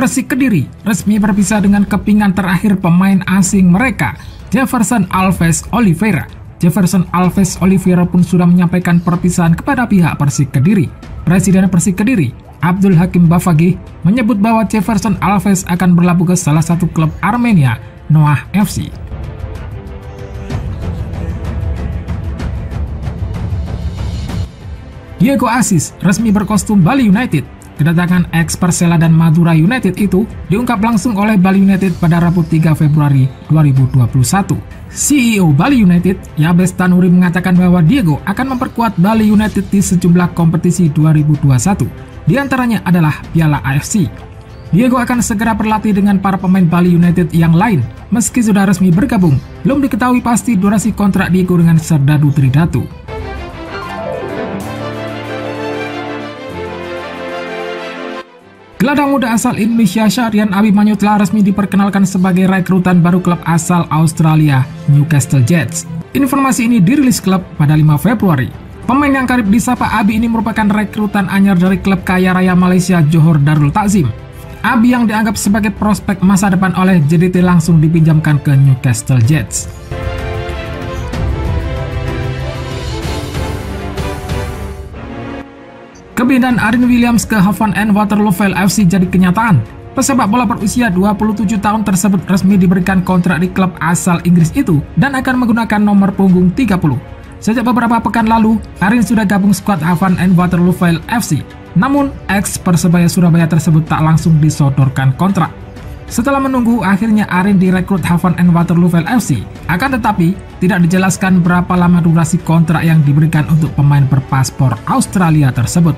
Persik Kediri resmi berpisah dengan kepingan terakhir pemain asing mereka, Jefferson Alves Oliveira. Jefferson Alves Oliveira pun sudah menyampaikan perpisahan kepada pihak Persik Kediri. Presiden Persik Kediri, Abdul Hakim Bafagih, menyebut bahwa Jefferson Alves akan berlabuh ke salah satu klub Armenia, Noah FC. Diego Asis resmi berkostum Bali United. Kedatangan ex Persela dan Madura United itu diungkap langsung oleh Bali United pada Rabu 3 Februari 2021. CEO Bali United, Yabes Tanuri mengatakan bahwa Diego akan memperkuat Bali United di sejumlah kompetisi 2021. Di antaranya adalah Piala AFC. Diego akan segera berlatih dengan para pemain Bali United yang lain. Meski sudah resmi bergabung, belum diketahui pasti durasi kontrak Diego dengan Serdadu Tridatu. Gelandang muda asal Indonesia Syahrian Abimanyu telah resmi diperkenalkan sebagai rekrutan baru klub asal Australia, Newcastle Jets. Informasi ini dirilis klub pada 5 Februari. Pemain yang karib disapa Abi ini merupakan rekrutan anyar dari klub kaya raya Malaysia Johor Darul Takzim. Abi yang dianggap sebagai prospek masa depan oleh JDT langsung dipinjamkan ke Newcastle Jets. Kepindahan Arin Williams ke Havant and Waterlooville FC jadi kenyataan. Pesepak bola berusia 27 tahun tersebut resmi diberikan kontrak di klub asal Inggris itu dan akan menggunakan nomor punggung 30. Sejak beberapa pekan lalu, Arin sudah gabung skuad Havant and Waterlooville FC. Namun, ex Persebaya Surabaya tersebut tak langsung disodorkan kontrak. Setelah menunggu, akhirnya Arin direkrut Havant and Waterlooville FC. Akan tetapi, tidak dijelaskan berapa lama durasi kontrak yang diberikan untuk pemain berpaspor Australia tersebut.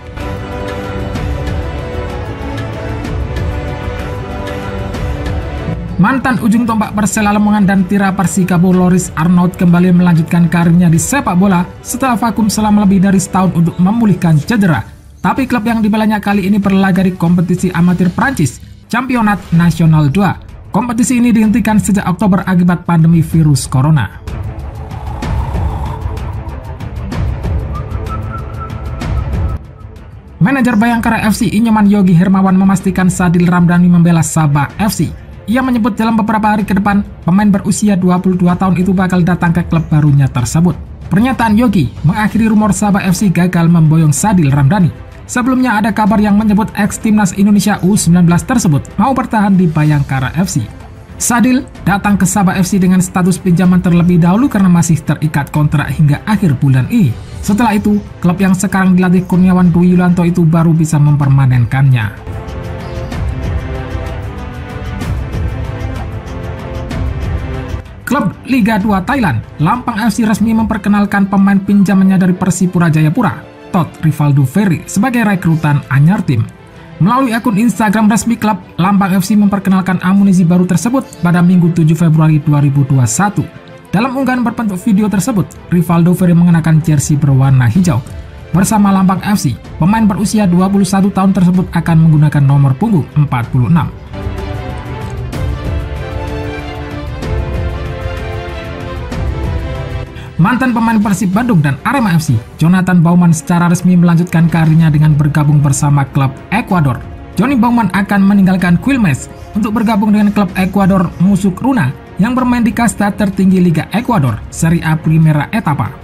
Mantan ujung tombak Persela Lamongan dan Tira Persikabo Loris Arnold kembali melanjutkan karirnya di sepak bola setelah vakum selama lebih dari setahun untuk memulihkan cedera. Tapi klub yang dibelanya kali ini berlaga di kompetisi amatir Prancis, Championat Nasional 2. Kompetisi ini dihentikan sejak Oktober akibat pandemi virus corona. Manajer Bayangkara FC Inyoman Yogi Hermawan memastikan Sadil Ramdhani membela Sabah FC. Ia menyebut dalam beberapa hari ke depan, pemain berusia 22 tahun itu bakal datang ke klub barunya tersebut. Pernyataan Yogi mengakhiri rumor Sabah FC gagal memboyong Sadil Ramdhani. Sebelumnya ada kabar yang menyebut ex-timnas Indonesia U19 tersebut mau bertahan di Bayangkara FC. Sadil datang ke Sabah FC dengan status pinjaman terlebih dahulu karena masih terikat kontrak hingga akhir bulan ini. Setelah itu, klub yang sekarang dilatih Kurniawan Dwi Yulianto itu baru bisa mempermanenkannya. Klub Liga 2 Thailand, Lampang FC resmi memperkenalkan pemain pinjamannya dari Persipura Jayapura, Tod Rivaldo Ferry, sebagai rekrutan anyar tim. Melalui akun Instagram resmi klub, Lampang FC memperkenalkan amunisi baru tersebut pada Minggu 7 Februari 2021. Dalam unggahan berbentuk video tersebut, Rivaldo Ferry mengenakan jersey berwarna hijau. Bersama Lampang FC, pemain berusia 21 tahun tersebut akan menggunakan nomor punggung 46. Mantan pemain Persib Bandung dan Arema FC, Jonathan Bauman secara resmi melanjutkan karirnya dengan bergabung bersama klub Ekuador. Johnny Bauman akan meninggalkan Quilmes untuk bergabung dengan klub Ekuador Musuk Runa yang bermain di kasta tertinggi Liga Ekuador, Serie A Primera Etapa.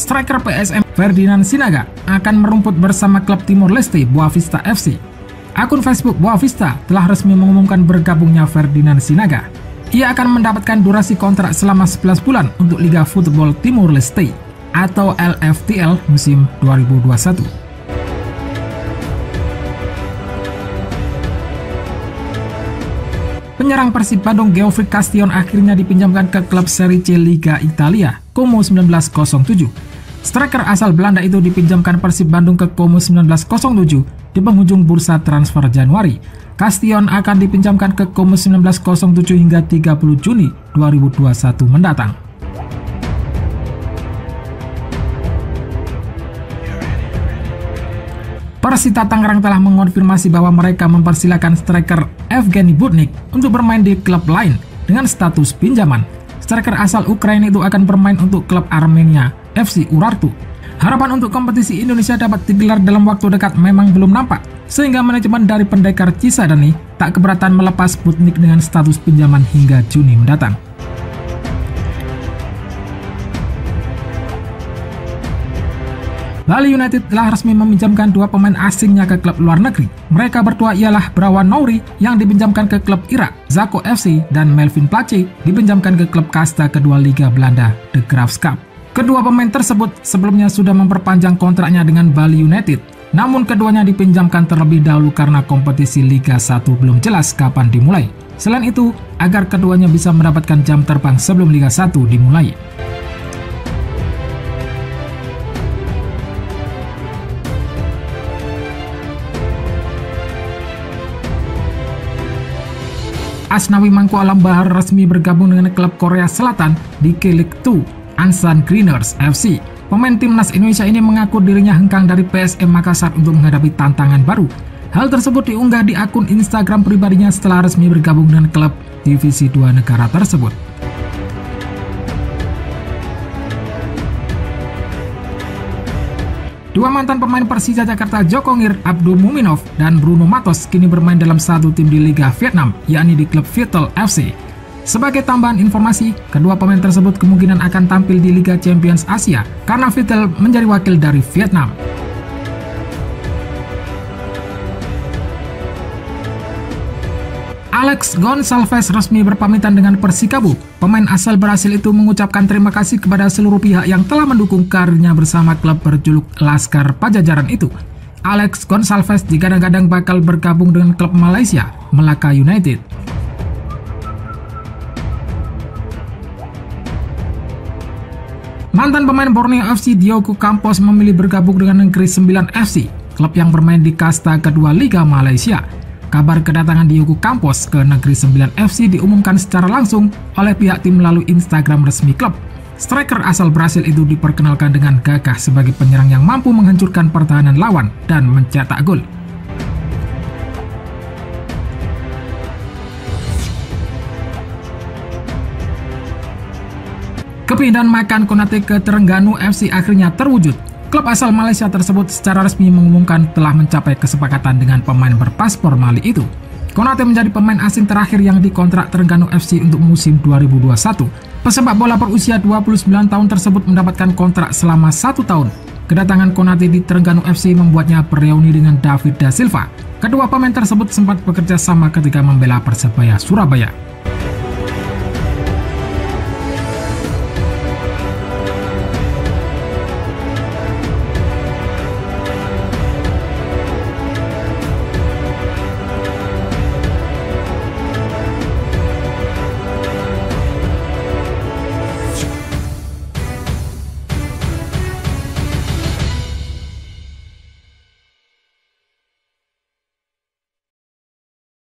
Striker PSM Ferdinand Sinaga akan merumput bersama klub Timor Leste Boavista FC. Akun Facebook Boavista telah resmi mengumumkan bergabungnya Ferdinand Sinaga. Ia akan mendapatkan durasi kontrak selama 11 bulan untuk Liga Football Timor Leste atau LFTL musim 2021. Penyerang Persib Bandung Geoffrey Castion akhirnya dipinjamkan ke klub Serie C Liga Italia, Como 1907. Striker asal Belanda itu dipinjamkan Persib Bandung ke Como 1907 di penghujung bursa transfer Januari. Castion akan dipinjamkan ke Como 1907 hingga 30 Juni 2021 mendatang. Persita Tangerang telah mengonfirmasi bahwa mereka mempersilahkan striker Evgeny Budnik untuk bermain di klub lain dengan status pinjaman. Striker asal Ukraina itu akan bermain untuk klub Armenia FC Urartu. Harapan untuk kompetisi Indonesia dapat digelar dalam waktu dekat memang belum nampak, sehingga manajemen dari pendekar Cisadane tak keberatan melepas Sputnik dengan status pinjaman hingga Juni mendatang. Bali United telah resmi meminjamkan dua pemain asingnya ke klub luar negeri. Mereka berdua ialah Brawan Nouri yang dipinjamkan ke klub Irak, Zako FC, dan Melvin Place dipinjamkan ke klub kasta kedua Liga Belanda, De Graafschap. Kedua pemain tersebut sebelumnya sudah memperpanjang kontraknya dengan Bali United. Namun keduanya dipinjamkan terlebih dahulu karena kompetisi Liga 1 belum jelas kapan dimulai. Selain itu, agar keduanya bisa mendapatkan jam terbang sebelum Liga 1 dimulai. Asnawi Mangkualam Bahar resmi bergabung dengan klub Korea Selatan di K-League 2, Ansan Greeners FC. Pemain timnas Indonesia ini mengaku dirinya hengkang dari PSM Makassar untuk menghadapi tantangan baru. Hal tersebut diunggah di akun Instagram pribadinya setelah resmi bergabung dengan klub divisi 2 negara tersebut. Dua mantan pemain Persija Jakarta Joko Ngir, Abdul Muminov, dan Bruno Matos kini bermain dalam satu tim di Liga Vietnam, yakni di klub Viettel FC. Sebagai tambahan informasi, kedua pemain tersebut kemungkinan akan tampil di Liga Champions Asia karena Viettel menjadi wakil dari Vietnam. Alex Gonçalves resmi berpamitan dengan Persikabo. Pemain asal Brasil itu mengucapkan terima kasih kepada seluruh pihak yang telah mendukung karirnya bersama klub berjuluk Laskar Pajajaran itu. Alex Gonçalves digadang-gadang bakal bergabung dengan klub Malaysia, Melaka United. Mantan pemain Borneo FC Diogo Campos memilih bergabung dengan Negeri 9 FC, klub yang bermain di kasta kedua Liga Malaysia. Kabar kedatangan Diogo Campos ke Negeri 9 FC diumumkan secara langsung oleh pihak tim melalui Instagram resmi klub. Striker asal Brasil itu diperkenalkan dengan gagah sebagai penyerang yang mampu menghancurkan pertahanan lawan dan mencetak gol. Kepindahan Makan Konate ke Terengganu FC akhirnya terwujud. Klub asal Malaysia tersebut secara resmi mengumumkan telah mencapai kesepakatan dengan pemain berpaspor Mali itu. Konate menjadi pemain asing terakhir yang dikontrak Terengganu FC untuk musim 2021. Pesepak bola berusia 29 tahun tersebut mendapatkan kontrak selama 1 tahun. Kedatangan Konate di Terengganu FC membuatnya bereuni dengan David Da Silva. Kedua pemain tersebut sempat bekerja sama ketika membela Persebaya Surabaya.